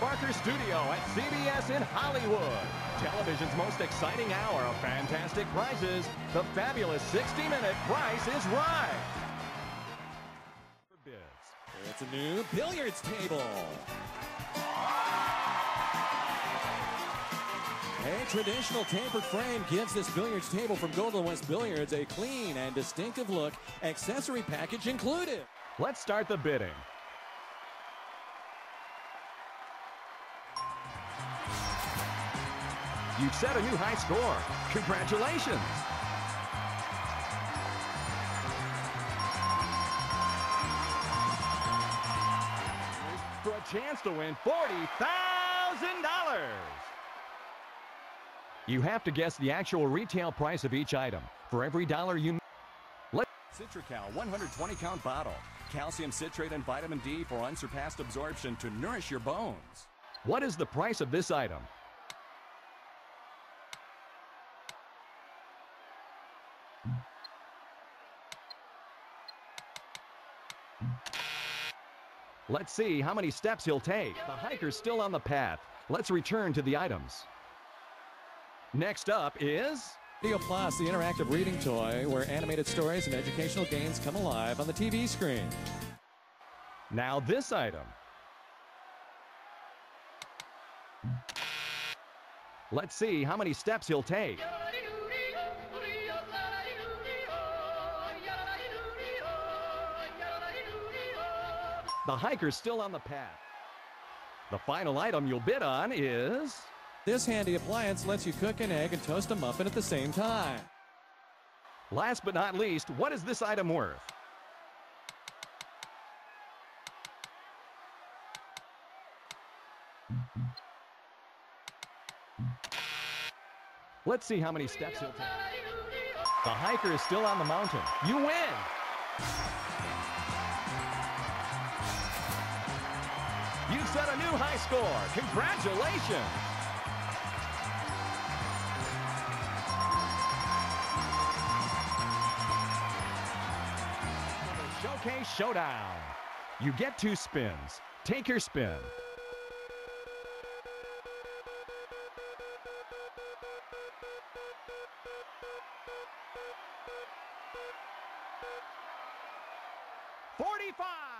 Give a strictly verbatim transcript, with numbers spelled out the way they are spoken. Bob Barker Studio at C B S in Hollywood. Television's most exciting hour of fantastic prizes. The fabulous sixty minute Price is Right. It's a new billiards table. A traditional tapered frame gives this billiards table from Golden West Billiards a clean and distinctive look, accessory package included. Let's start the bidding. You've set a new high score. Congratulations! For a chance to win forty thousand dollars! You have to guess the actual retail price of each item. For every dollar you... CitraCal one hundred twenty count bottle. Calcium citrate and vitamin D for unsurpassed absorption to nourish your bones. What is the price of this item? Let's see how many steps he'll take. The hiker's still on the path. Let's return to the items. Next up is... Video Plus, the interactive reading toy where animated stories and educational games come alive on the T V screen. Now this item. Let's see how many steps he'll take. The hiker's still on the path. The final item you'll bid on is... This handy appliance lets you cook an egg and toast a muffin at the same time. Last but not least, what is this item worth? Let's see how many steps he'll take. The hiker is still on the mountain. You win! You've set a new high score. Congratulations! Showcase Showdown. You get two spins. Take your spin. forty-five!